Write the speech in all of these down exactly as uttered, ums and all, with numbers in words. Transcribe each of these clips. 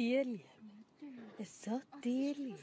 ديالي الصوت ديالي.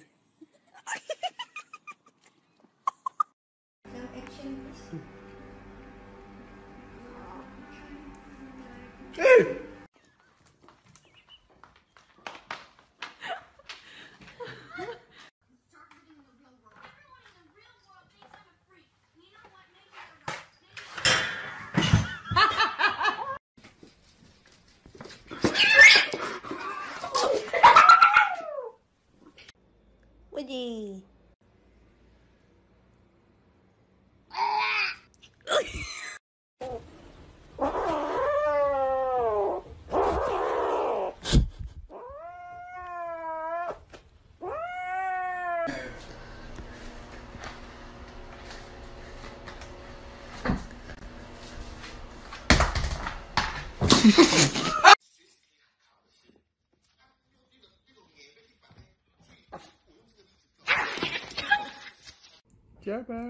Woody. Jabber.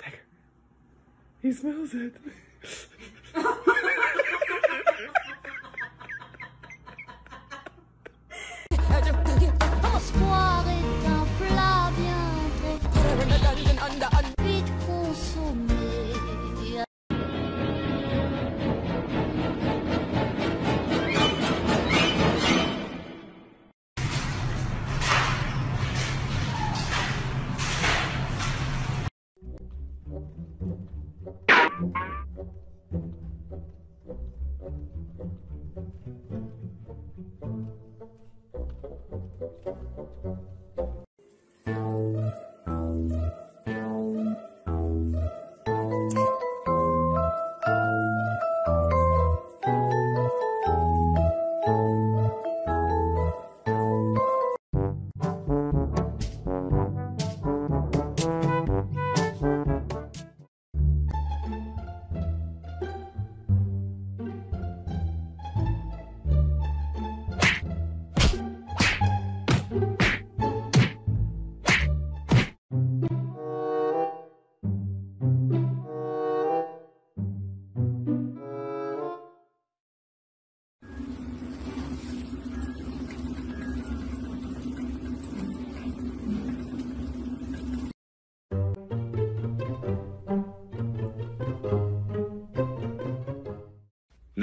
Tiger. He smells it.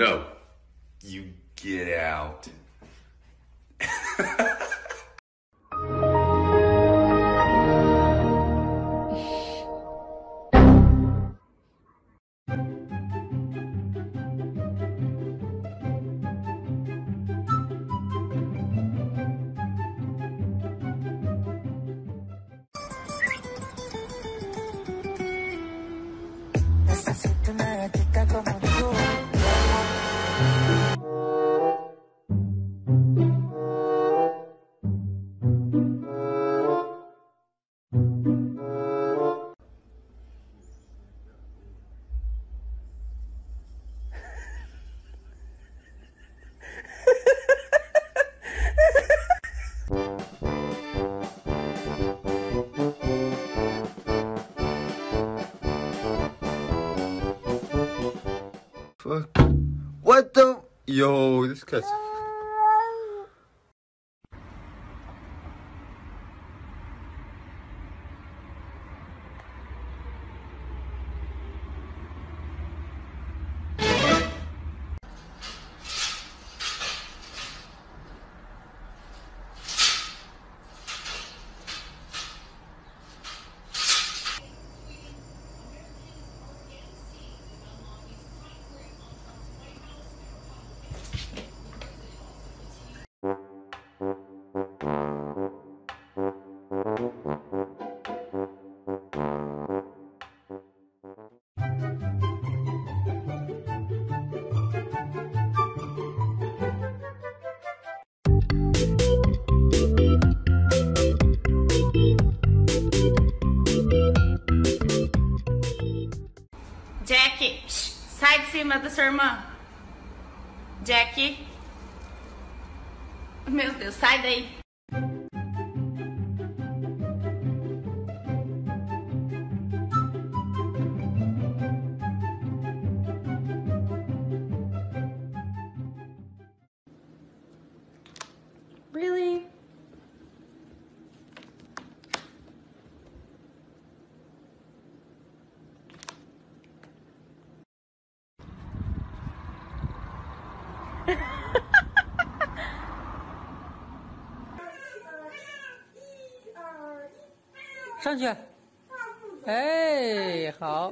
No, you get out. What the? Yo, this cuss. Jacket, sai de cima da sua irmã. Jack. Meu Deus, sai daí. Really?上去，哎，好。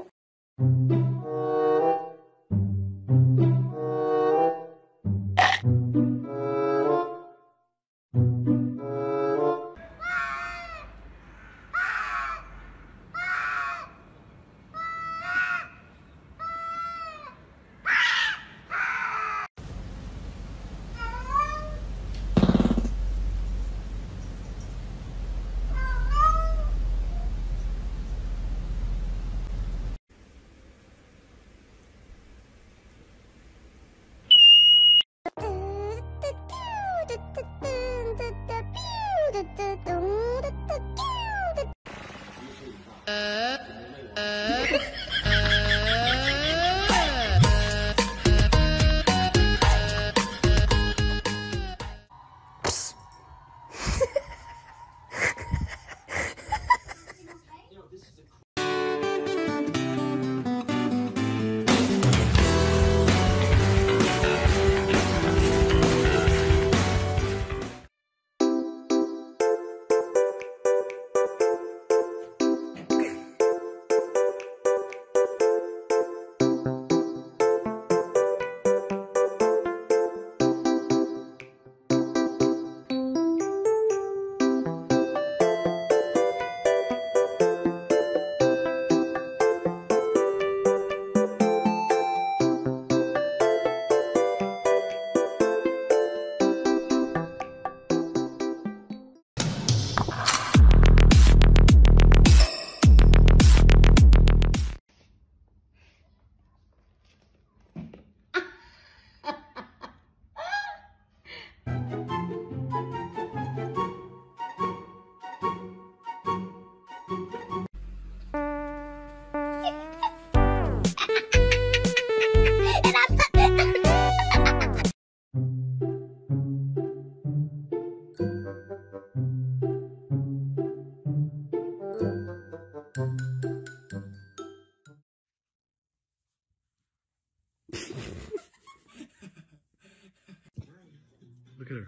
Look at her.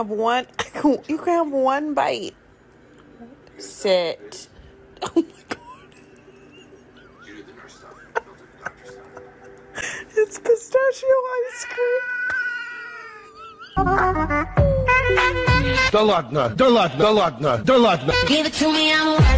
Have one you can have one bite. Sit. Oh my god. It's pistachio ice cream. Да ладно, да ладно, да ладно, да ладно. Give it to me, I'm